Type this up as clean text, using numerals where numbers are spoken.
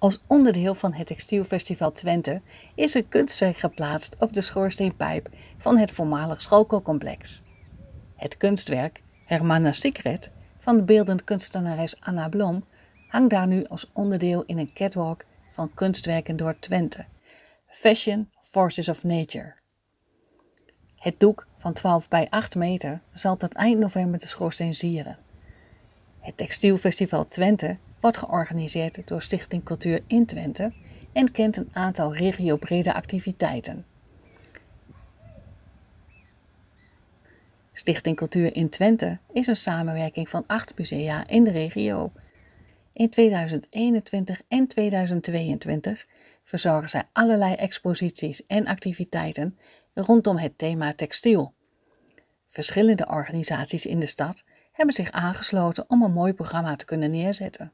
Als onderdeel van het Textielfestival Twente is een kunstwerk geplaatst op de schoorsteenpijp van het voormalig Scholco-complex. Het kunstwerk Hermanna's Secret van de beeldend kunstenares Anna Blom hangt daar nu als onderdeel in een catwalk van kunstwerken door Twente, Fashion Forces of Nature. Het doek van 12 bij 8 meter zal tot eind november de schoorsteen sieren. Het Textielfestival Twente wordt georganiseerd door Stichting Cultuur in Twente en kent een aantal regiobrede activiteiten. Stichting Cultuur in Twente is een samenwerking van 8 musea in de regio. In 2021 en 2022 verzorgen zij allerlei exposities en activiteiten rondom het thema textiel. Verschillende organisaties in de stad hebben zich aangesloten om een mooi programma te kunnen neerzetten.